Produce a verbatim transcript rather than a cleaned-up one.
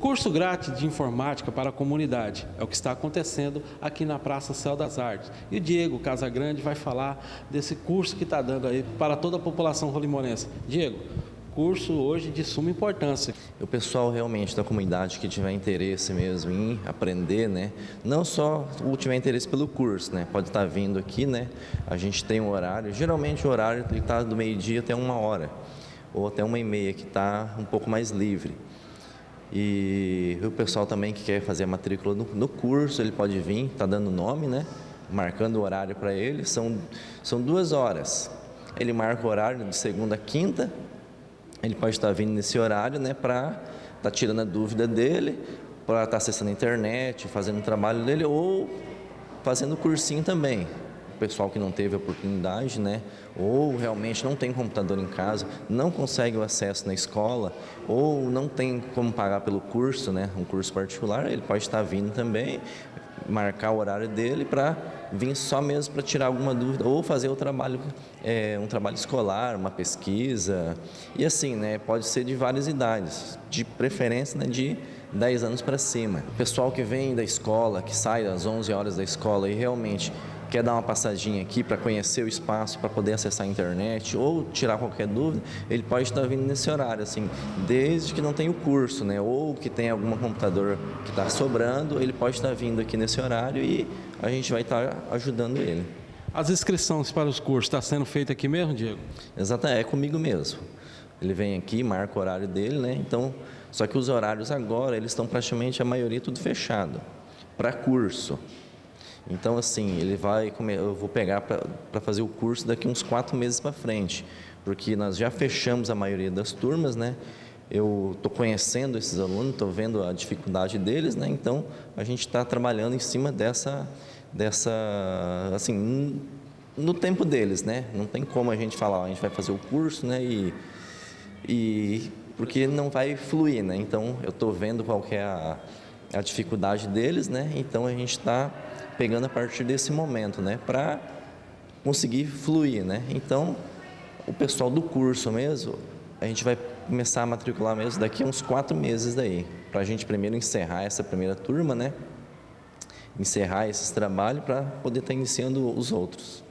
Curso grátis de informática para a comunidade é o que está acontecendo aqui na Praça Céu das Artes. E o Diego Casagrande vai falar desse curso que está dando aí para toda a população rolimonense. Diego, curso hoje de suma importância. O pessoal realmente da comunidade que tiver interesse mesmo em aprender, né? Não só o tiver interesse pelo curso, né? Pode estar vindo aqui, né? A gente tem um horário, geralmente o horário está do meio-dia até uma hora, ou até uma e meia, que está um pouco mais livre. E o pessoal também que quer fazer a matrícula no, no curso, ele pode vir, está dando nome, né? Marcando o horário para ele, são, são duas horas. Ele marca o horário de segunda a quinta, ele pode estar vindo nesse horário, né, para estar tirando a dúvida dele, para estar acessando a internet, fazendo o trabalho dele ou fazendo cursinho também. O pessoal que não teve a oportunidade, né, ou realmente não tem computador em casa, não consegue o acesso na escola, ou não tem como pagar pelo curso, né, um curso particular, ele pode estar vindo também, marcar o horário dele para vir só mesmo para tirar alguma dúvida ou fazer o trabalho, é, um trabalho escolar, uma pesquisa e assim, né, pode ser de várias idades, de preferência, né, de dez anos para cima. O pessoal que vem da escola, que sai às onze horas da escola e realmente quer dar uma passadinha aqui para conhecer o espaço, para poder acessar a internet ou tirar qualquer dúvida, ele pode estar vindo nesse horário, assim, desde que não tenha o curso, né, ou que tenha algum computador que está sobrando, ele pode estar vindo aqui nesse horário e a gente vai estar ajudando ele. As inscrições para os cursos estão sendo feitas aqui mesmo, Diego? Exatamente, é comigo mesmo. Ele vem aqui, marca o horário dele, né, então, só que os horários agora, eles estão praticamente, a maioria, tudo fechado para curso. Então, assim, ele vai, eu vou pegar para fazer o curso daqui uns quatro meses para frente, porque nós já fechamos a maioria das turmas, né? Eu estou conhecendo esses alunos, estou vendo a dificuldade deles, né? Então, a gente está trabalhando em cima dessa, dessa, assim, no tempo deles, né? Não tem como a gente falar, ó, a gente vai fazer o curso, né? E, e porque não vai fluir, né? Então, eu estou vendo qual que é a, a dificuldade deles, né? Então, a gente está pegando a partir desse momento, né, para conseguir fluir, né? Então, o pessoal do curso mesmo, a gente vai começar a matricular mesmo daqui a uns quatro meses daí, para a gente primeiro encerrar essa primeira turma, né? Encerrar esses trabalhos para poder estar iniciando os outros.